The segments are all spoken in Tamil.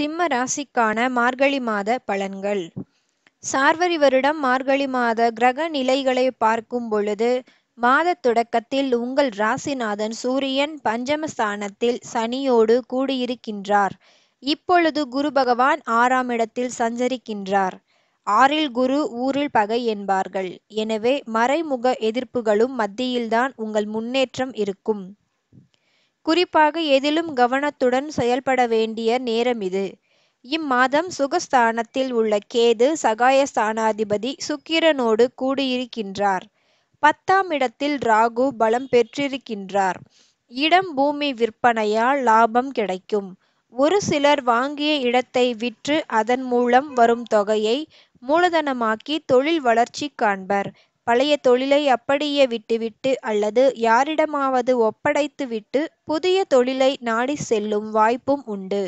சிம்ம ராசிக்கான மார்கழி மாத பலன்கள். சார்வரி வருடம் மார்கழி மாத கிரக நிலைகளை பார்க்கும் பொழுது, மாத தொடக்கத்தில் உங்கள் ராசிநாதன் சூரியன் பஞ்சமஸ்தானத்தில் சனியோடு கூடியிருக்கின்றார். இப்பொழுது குரு பகவான் 6ஆம் இடத்தில் சஞ்சரிக்கின்றார். ஆறில் குரு, ஊரில் பகை என்பார்கள். எனவே மறைமுக எதிர்ப்புகளும் மத்தியில்தான் உங்கள் முன்னேற்றம் இருக்கும். குறிப்பாக எதிலும் கவனத்துடன் செயல்பட வேண்டிய நேரம் இது. இம்மாதம் சுகஸ்தானத்தில் உள்ள கேது சகாயஸ்தானாதிபதி சுக்கிரனோடு கூடியிருக்கின்றார். 10ஆம் இடத்தில் ராகு பலம் பெற்றிருக்கின்றார். இடம் பூமி விற்பனையால் லாபம் கிடைக்கும். ஒரு சிலர் வாங்கிய இடத்தை விற்று அதன் மூலம் வரும் தொகையை மூலதனமாக்கி தொழில் வளர்ச்சி காண்பர். பழைய தொழிலை அப்படியே விட்டுவிட்டு அல்லது யாரிடமாவது ஒப்படைத்து விட்டு புதிய தொழிலை நாடி செல்லும் வாய்ப்பும் உண்டு.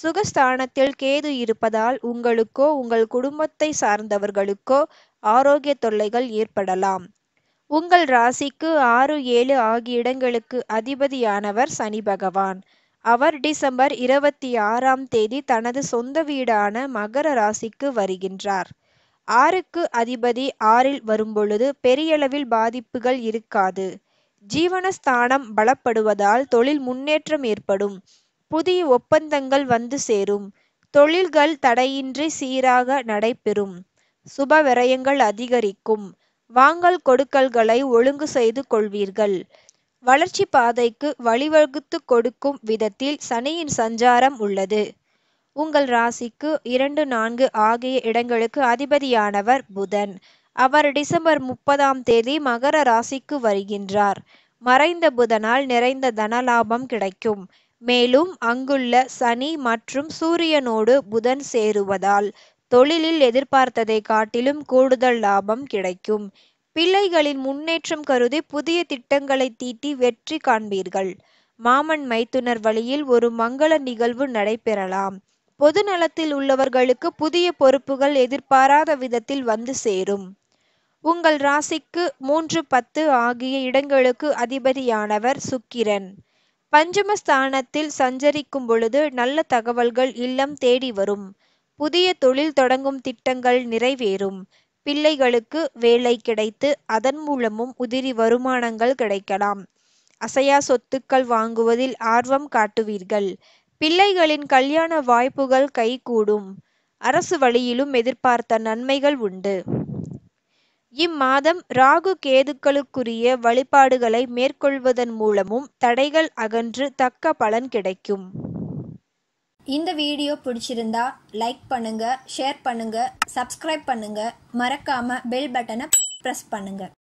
சுகஸ்தானத்தில் கேது இருப்பதால் உங்களுக்கோ உங்கள் குடும்பத்தை சார்ந்தவர்களுக்கோ ஆரோக்கிய தொல்லைகள் ஏற்படலாம். உங்கள் ராசிக்கு 6, 7 ஆகிய இடங்களுக்கு அதிபதியானவர் சனி பகவான். அவர் டிசம்பர் 26ஆம் தேதி தனது சொந்த வீடான மகர ராசிக்கு வருகின்றார். 6க்கு அதிபதி 6இல் வரும்பொழுது பெரியளவில் பாதிப்புகள் இருக்காது. ஜீவனஸ்தானம் பலப்படுவதால் தொழில் முன்னேற்றம் ஏற்படும். புதிய ஒப்பந்தங்கள் வந்து சேரும். தொழில்கள் தடையின்றி சீராக நடைபெறும். சுப விரயங்கள் அதிகரிக்கும். வாங்கல் கொடுக்கல்களை ஒழுங்கு செய்து கொள்வீர்கள். வளர்ச்சி பாதைக்கு வழிவகுத்து கொடுக்கும் விதத்தில் சனியின் சஞ்சாரம் உள்ளது. உங்கள் ராசிக்கு 2, 4 ஆகிய இடங்களுக்கு அதிபதியானவர் புதன். அவர் டிசம்பர் 30ஆம் தேதி மகர ராசிக்கு வருகின்றார். மறைந்த புதனால் நிறைந்த தனலாபம் கிடைக்கும். மேலும் அங்குள்ள சனி மற்றும் சூரியனோடு புதன் சேருவதால் தொழிலில் எதிர்பார்த்ததை காட்டிலும் கூடுதல் லாபம் கிடைக்கும். பிள்ளைகளின் முன்னேற்றம் கருதி புதிய திட்டங்களை தீட்டி வெற்றி காண்பீர்கள். மாமன் மைத்துனர் வழியில் ஒரு மங்கள நிகழ்வு நடைபெறலாம். பொது நலத்தில் உள்ளவர்களுக்கு புதிய பொறுப்புகள் எதிர்பாராத விதத்தில் வந்து சேரும். உங்கள் ராசிக்கு 3, 10 ஆகிய இடங்களுக்கு அதிபதியானவர் சுக்கிரன். பஞ்சமஸ்தானத்தில் சஞ்சரிக்கும் பொழுது நல்ல தகவல்கள் இல்லம் தேடி வரும். புதிய தொழில் தொடங்கும் திட்டங்கள் நிறைவேறும். பிள்ளைகளுக்கு வேலை கிடைத்து அதன் மூலமும் உதிரி வருமானங்கள் கிடைக்கலாம். அசையா சொத்துக்கள் வாங்குவதில் ஆர்வம் காட்டுவீர்கள். பிள்ளைகளின் கல்யாண வாய்ப்புகள் கைகூடும். அரசு வழியிலும் எதிர்பார்த்த நன்மைகள் உண்டு. இம்மாதம் ராகு கேதுக்களுக்குரிய வழிபாடுகளை மேற்கொள்வதன் மூலமும் தடைகள் அகன்று தக்க பலன் கிடைக்கும். இந்த வீடியோ பிடிச்சிருந்தா லைக் பண்ணுங்க, ஷேர் பண்ணுங்க, சப்ஸ்கிரைப் பண்ணுங்க. மறக்காம பெல் பட்டனை பிரஸ் பண்ணுங்க.